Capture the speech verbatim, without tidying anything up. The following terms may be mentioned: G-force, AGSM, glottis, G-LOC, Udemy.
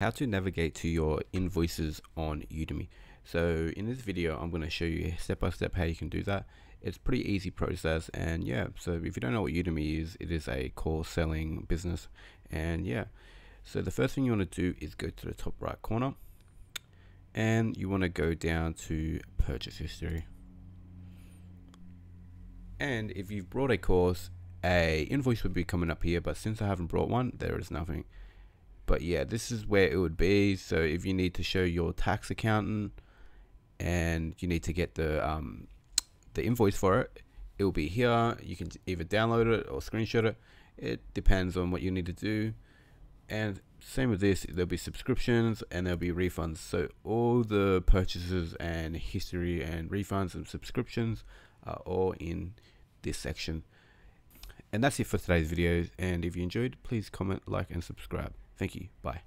How to navigate to your invoices on Udemy. So in this video I'm going to show you step by step how you can do that. It's a pretty easy process, and yeah, so if you don't know what Udemy is, it is a course selling business. And yeah, so the first thing you want to do is go to the top right corner and you want to go down to purchase history. And if you've brought a course, a invoice would be coming up here, but since I haven't brought one, there is nothing. But yeah, this is where it would be. So if you need to show your tax accountant and you need to get the um, the invoice for it, it will be here. You can either download it or screenshot it. It depends on what you need to do. And same with this, there'll be subscriptions and there'll be refunds. So all the purchases and history and refunds and subscriptions are all in this section. And that's it for today's video. And if you enjoyed, please comment, like, and subscribe. Thank you. Bye.